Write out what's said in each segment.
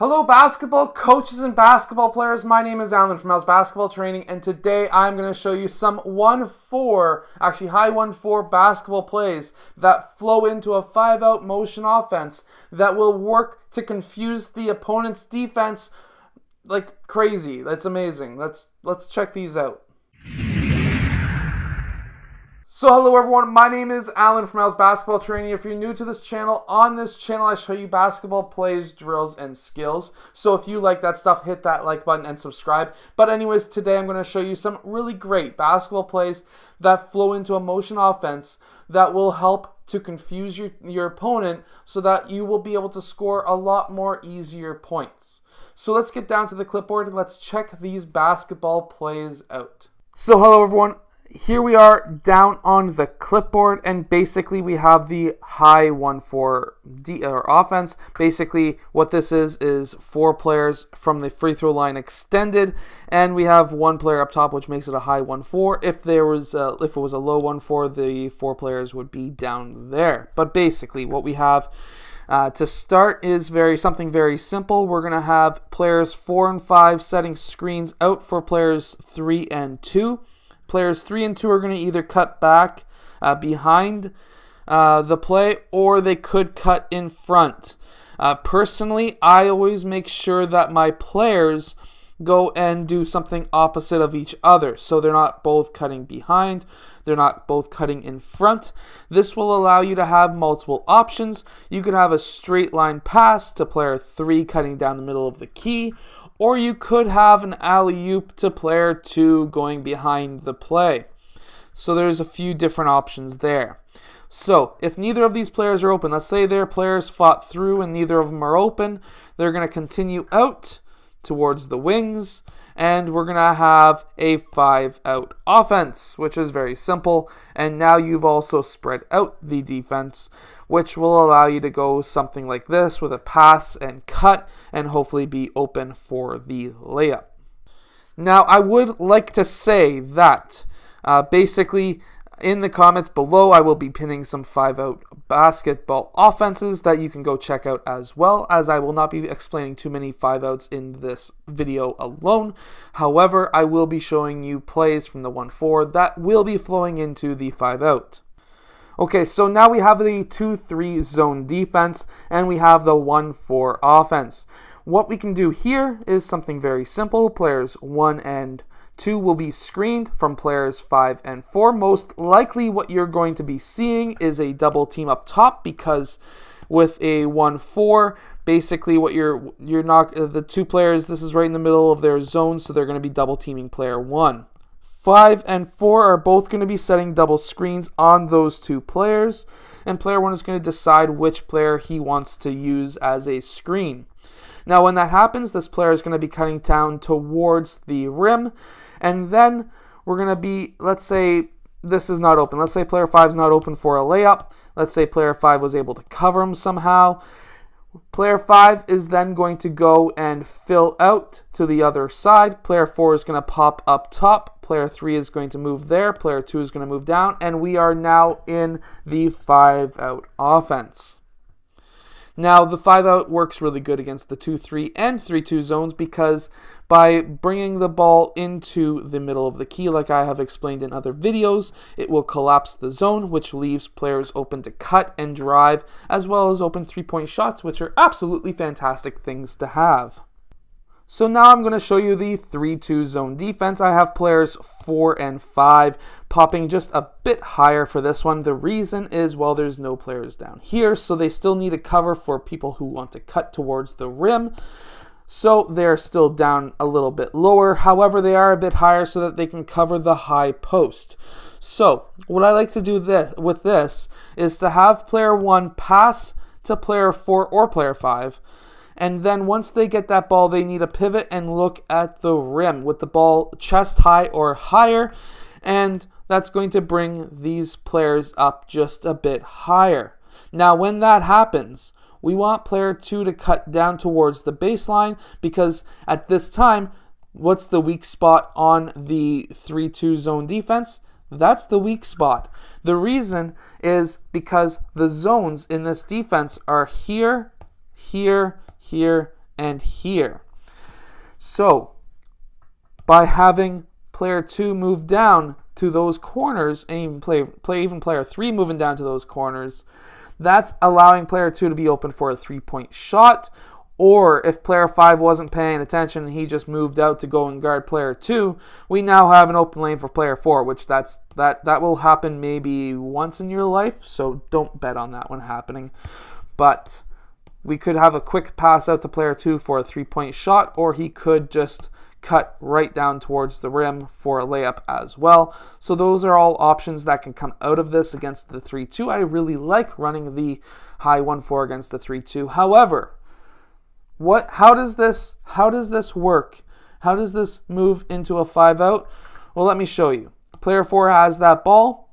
Hello basketball coaches and basketball players, my name is Alan from Al's Basketball Training, and today I'm going to show you some 1-4, actually high 1-4 basketball plays that flow into a 5-out motion offense that will work to confuse the opponent's defense like crazy. That's amazing. Let's check these out. So hello everyone, my name is Alan from Al's Basketball Training. If you're new to this channel, on this channel I show you basketball plays, drills, and skills. So if you like that stuff, hit that like button and subscribe. But anyways, today I'm going to show you some really great basketball plays that flow into a motion offense that will help to confuse your opponent so that you will be able to score a lot more easier points. So let's get down to the clipboard and let's check these basketball plays out. So hello everyone. Here we are down on the clipboard, and basically we have the high 1-4 offense. Basically what this is 4 players from the free throw line extended, and we have 1 player up top, which makes it a high 1-4. If it was a low 1-4, the 4 players would be down there. But basically what we have to start is something very simple. We're going to have players 4 and 5 setting screens out for players 3 and 2. Players 3 and 2 are going to either cut back behind the play, or they could cut in front. Personally, I always make sure that my players go and do something opposite of each other, so they're not both cutting behind, they're not both cutting in front. This will allow you to have multiple options. You could have a straight line pass to player 3 cutting down the middle of the key, or you could have an alley-oop to player 2 going behind the play. So there's a few different options there. So if neither of these players are open, let's say their players fought through and neither of them are open, they're going to continue out towards the wings, and we're going to have a 5-out offense, which is very simple. And now you've also spread out the defense, which will allow you to go something like this with a pass and cut and hopefully be open for the layup. Now I would like to say that basically in the comments below I will be pinning some 5-out basketball offenses that you can go check out, as well as I will not be explaining too many 5-outs in this video alone. However, I will be showing you plays from the 1-4 that will be flowing into the 5-out. Okay, so now we have the 2-3 zone defense and we have the 1-4 offense. What we can do here is something very simple. Players 1 and 2 will be screened from players 5 and 4. Most likely what you're going to be seeing is a double team up top, because with a 1-4, basically what you're not, the 2 players, this is right in the middle of their zone, so they're going to be double teaming player 1. 5 and 4 are both going to be setting double screens on those 2 players, and player 1 is going to decide which player he wants to use as a screen. Now when that happens, this player is going to be cutting down towards the rim, and then we're going to be, let's say this is not open. Let's say player 5 is not open for a layup. Let's say player 5 was able to cover him somehow. Player 5 is then going to go and fill out to the other side. Player 4 is going to pop up top. Player 3 is going to move there. Player 2 is going to move down, and we are now in the 5-out offense. Now, the 5-out works really good against the 2-3 and 3-2 zones, because by bringing the ball into the middle of the key, like I have explained in other videos, it will collapse the zone, which leaves players open to cut and drive, as well as open 3-point shots, which are absolutely fantastic things to have. So now I'm going to show you the 3-2 zone defense. I have players 4 and 5 popping just a bit higher for this one. The reason is, well, there's no players down here, so they still need a cover for people who want to cut towards the rim. So they're still down a little bit lower. However, they are a bit higher so that they can cover the high post. So what I like to do with this is to have player 1 pass to player 4 or player 5. And then once they get that ball, they need to pivot and look at the rim with the ball chest high or higher. And that's going to bring these players up just a bit higher. Now, when that happens, we want player 2 to cut down towards the baseline, because at this time, what's the weak spot on the 3-2 zone defense? That's the weak spot. The reason is because the zones in this defense are here, here, here, and here. So by having player 2 move down to those corners, and even player 3 moving down to those corners, that's allowing player 2 to be open for a three-point shot. Or if player 5 wasn't paying attention and he just moved out to go and guard player 2, we now have an open lane for player 4, which that will happen maybe once in your life, so don't bet on that one happening. But we could have a quick pass out to player 2 for a three-point shot, or he could just cut right down towards the rim for a layup as well. So those are all options that can come out of this against the 3-2. I really like running the high 1-4 against the 3-2. However, how does this work? How does this move into a 5-out? Well, let me show you. Player 4 has that ball.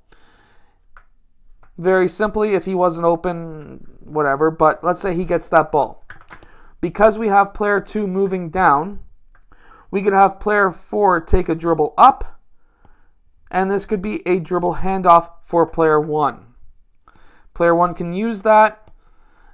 Very simply, if he wasn't open, whatever, but let's say he gets that ball. Because we have player 2 moving down, we could have player 4 take a dribble up, and this could be a dribble handoff for player 1. Player 1 can use that,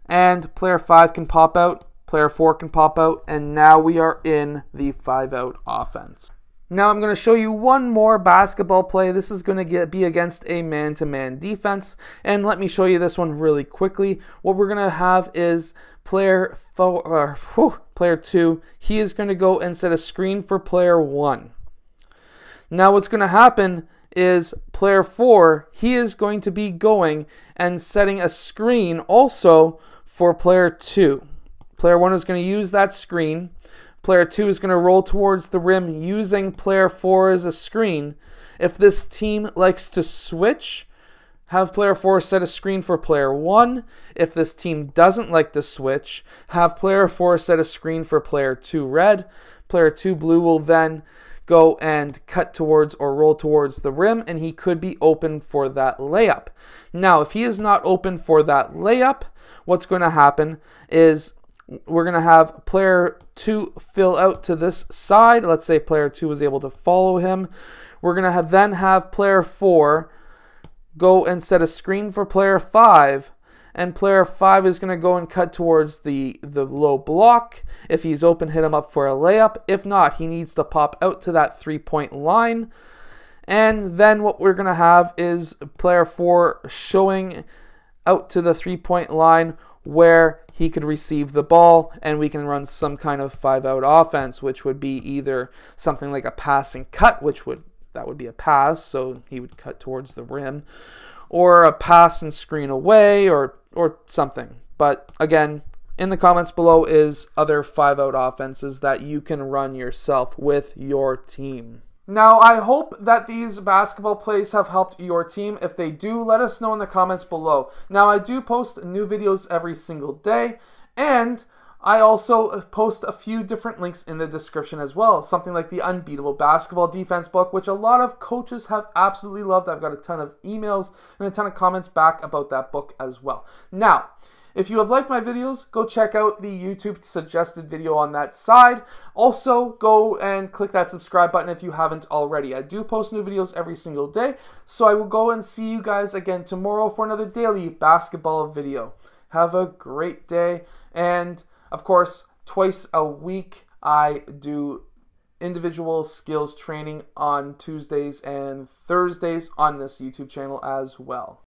and player 5 can pop out, player 4 can pop out, and now we are in the 5-out offense. Now I'm going to show you one more basketball play. This is going to be against a man-to-man defense, and let me show you this one really quickly. What we're going to have is player 2, he is going to go and set a screen for player 1. Now what's going to happen is player 4, he is going to be going and setting a screen also for player 2. Player 1 is going to use that screen. Player 2 is going to roll towards the rim using player 4 as a screen. If this team likes to switch, have player 4 set a screen for player 1. If this team doesn't like to switch, have player 4 set a screen for player 2 red. Player 2 blue will then go and cut towards or roll towards the rim, and he could be open for that layup. Now, if he is not open for that layup, what's going to happen is we're going to have player 2 fill out to this side. Let's say player 2 was able to follow him. We're going to then have player 4 go and set a screen for player 5, and player 5 is going to go and cut towards the low block. If he's open, hit him up for a layup. If not, he needs to pop out to that three-point line. And then what we're going to have is player 4 showing out to the three-point line where he could receive the ball, and we can run some kind of 5-out offense, which would be either something like a passing cut, which would be a pass, so he would cut towards the rim, or a pass and screen away, or something. But again, in the comments below is other 5-out offenses that you can run yourself with your team. Now, I hope that these basketball plays have helped your team. If they do, let us know in the comments below. Now, I do post new videos every single day, and I also post a few different links in the description as well, something like the Unbeatable Basketball Defense book, which a lot of coaches have absolutely loved. I've got a ton of emails and a ton of comments back about that book as well. Now, if you have liked my videos, go check out the YouTube suggested video on that side. Also, go and click that subscribe button if you haven't already. I do post new videos every single day, so I will go and see you guys again tomorrow for another daily basketball video. Have a great day, and of course, twice a week I do individual skills training on Tuesdays and Thursdays on this YouTube channel as well.